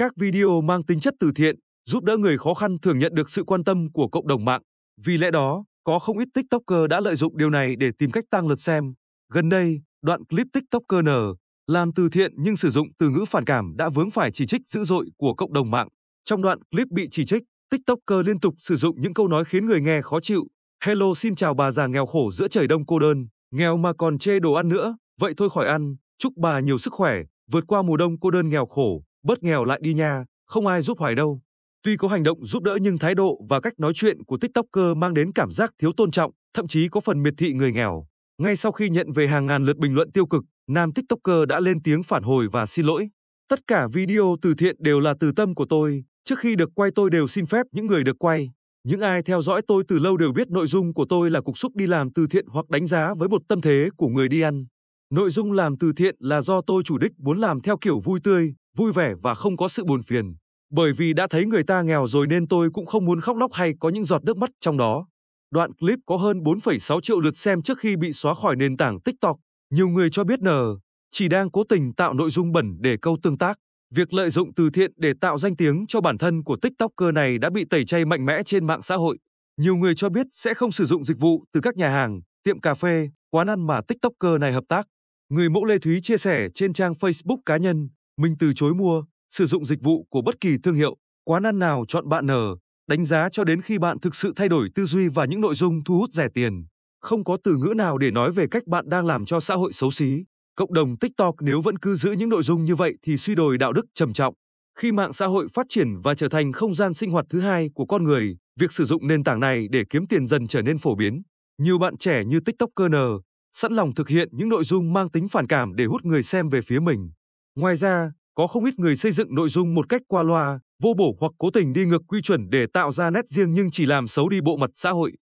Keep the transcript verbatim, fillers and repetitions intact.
Các video mang tính chất từ thiện, giúp đỡ người khó khăn thường nhận được sự quan tâm của cộng đồng mạng. Vì lẽ đó, có không ít TikToker đã lợi dụng điều này để tìm cách tăng lượt xem. Gần đây, đoạn clip TikToker N làm từ thiện nhưng sử dụng từ ngữ phản cảm đã vướng phải chỉ trích dữ dội của cộng đồng mạng. Trong đoạn clip bị chỉ trích, TikToker liên tục sử dụng những câu nói khiến người nghe khó chịu. Hello, xin chào bà già nghèo khổ giữa trời đông cô đơn, nghèo mà còn chê đồ ăn nữa, vậy thôi khỏi ăn, chúc bà nhiều sức khỏe, vượt qua mùa đông cô đơn nghèo khổ, bớt nghèo lại đi nha, không ai giúp hoài đâu. Tuy có hành động giúp đỡ nhưng thái độ và cách nói chuyện của TikToker mang đến cảm giác thiếu tôn trọng, thậm chí có phần miệt thị người nghèo. Ngay sau khi nhận về hàng ngàn lượt bình luận tiêu cực, nam TikToker đã lên tiếng phản hồi và xin lỗi. Tất cả video từ thiện đều là từ tâm của tôi, trước khi được quay tôi đều xin phép những người được quay. Những ai theo dõi tôi từ lâu đều biết nội dung của tôi là cục xúc đi làm từ thiện hoặc đánh giá với một tâm thế của người đi ăn. Nội dung làm từ thiện là do tôi chủ đích muốn làm theo kiểu vui tươi, vui vẻ và không có sự buồn phiền. Bởi vì đã thấy người ta nghèo rồi nên tôi cũng không muốn khóc lóc hay có những giọt nước mắt trong đó. Đoạn clip có hơn bốn phẩy sáu triệu lượt xem trước khi bị xóa khỏi nền tảng TikTok. Nhiều người cho biết N chỉ đang cố tình tạo nội dung bẩn để câu tương tác. Việc lợi dụng từ thiện để tạo danh tiếng cho bản thân của TikToker này đã bị tẩy chay mạnh mẽ trên mạng xã hội. Nhiều người cho biết sẽ không sử dụng dịch vụ từ các nhà hàng, tiệm cà phê, quán ăn mà TikToker này hợp tác. Người mẫu Lê Thúy chia sẻ trên trang Facebook cá nhân, mình từ chối mua, sử dụng dịch vụ của bất kỳ thương hiệu, quán ăn nào chọn bạn N, đánh giá cho đến khi bạn thực sự thay đổi tư duy và những nội dung thu hút rẻ tiền. Không có từ ngữ nào để nói về cách bạn đang làm cho xã hội xấu xí. Cộng đồng TikTok nếu vẫn cứ giữ những nội dung như vậy thì suy đồi đạo đức trầm trọng. Khi mạng xã hội phát triển và trở thành không gian sinh hoạt thứ hai của con người, việc sử dụng nền tảng này để kiếm tiền dần trở nên phổ biến. Nhiều bạn trẻ như TikToker N sẵn lòng thực hiện những nội dung mang tính phản cảm để hút người xem về phía mình. Ngoài ra, có không ít người xây dựng nội dung một cách qua loa, vô bổ hoặc cố tình đi ngược quy chuẩn để tạo ra nét riêng nhưng chỉ làm xấu đi bộ mặt xã hội.